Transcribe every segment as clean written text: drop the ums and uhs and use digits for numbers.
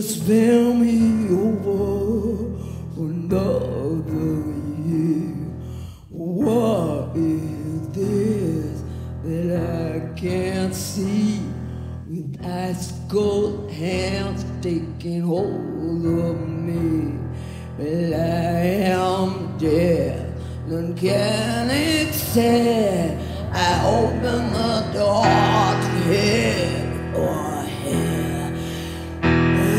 Spell me over another year. What is this that I can't see? With ice cold hands taking hold of me. Well, I am dead, none can accept. I open the door to heaven or hell.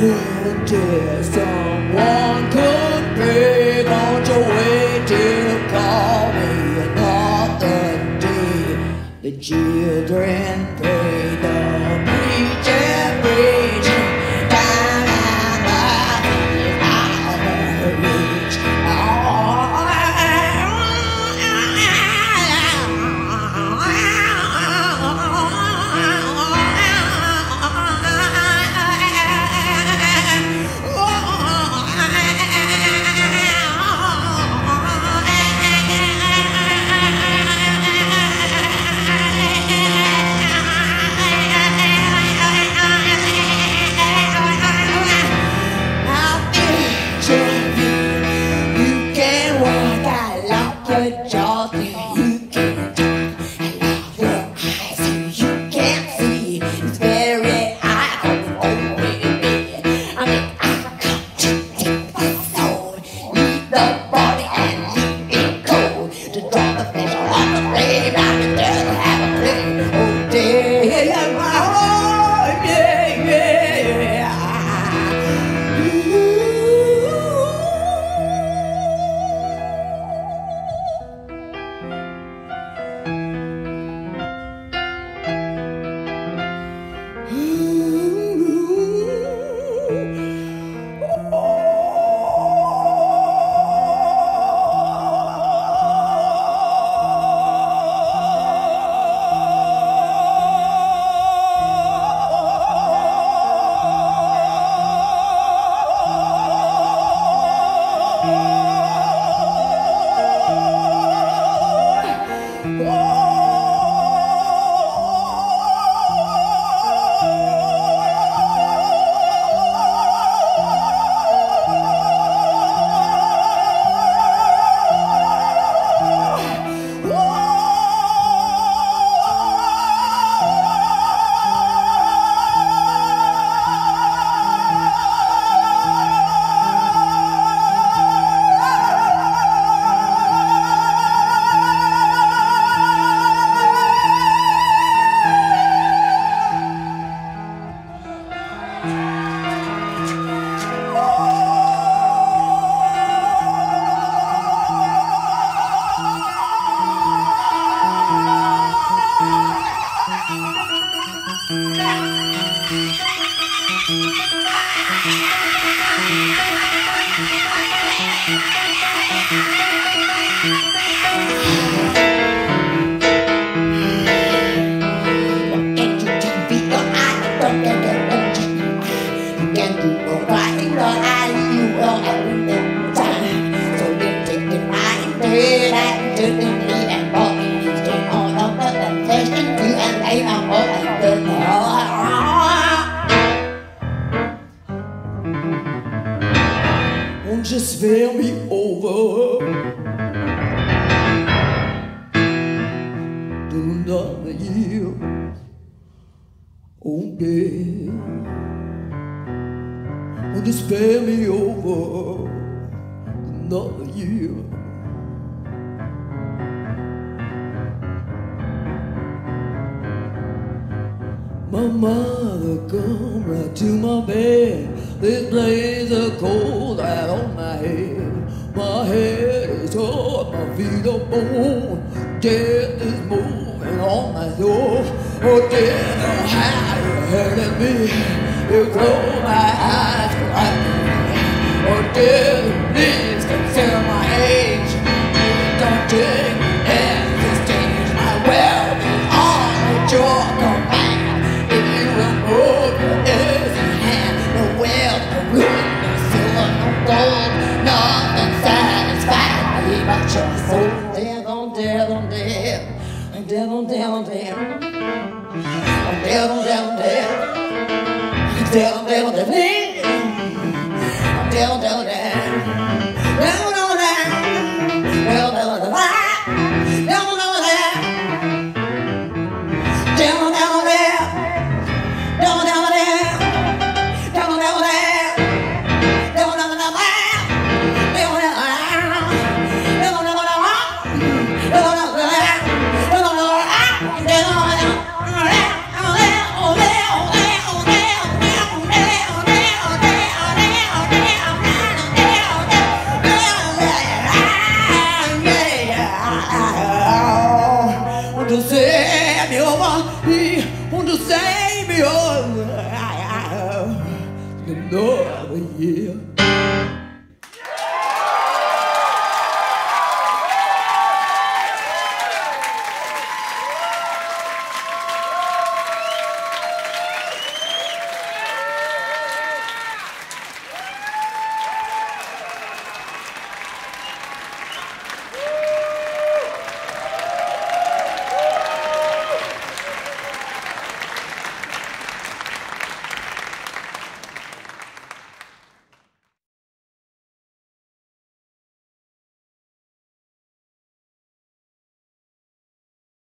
Until someone could pay, don't you wait till you call me another day. The children pray, the preacher preaching, down and back is out of reach. Oh death, would you spare me over another year? My mother come right to my bed, this blaze of coals out on my head. My head is hot, my feet are bone, death is moving on my soul. Oh death, oh how you hurting me, you close my eyes for I me. Oh death, please consider my age, please don't take me at this stage. My will be on with your command. I'm down, down, down.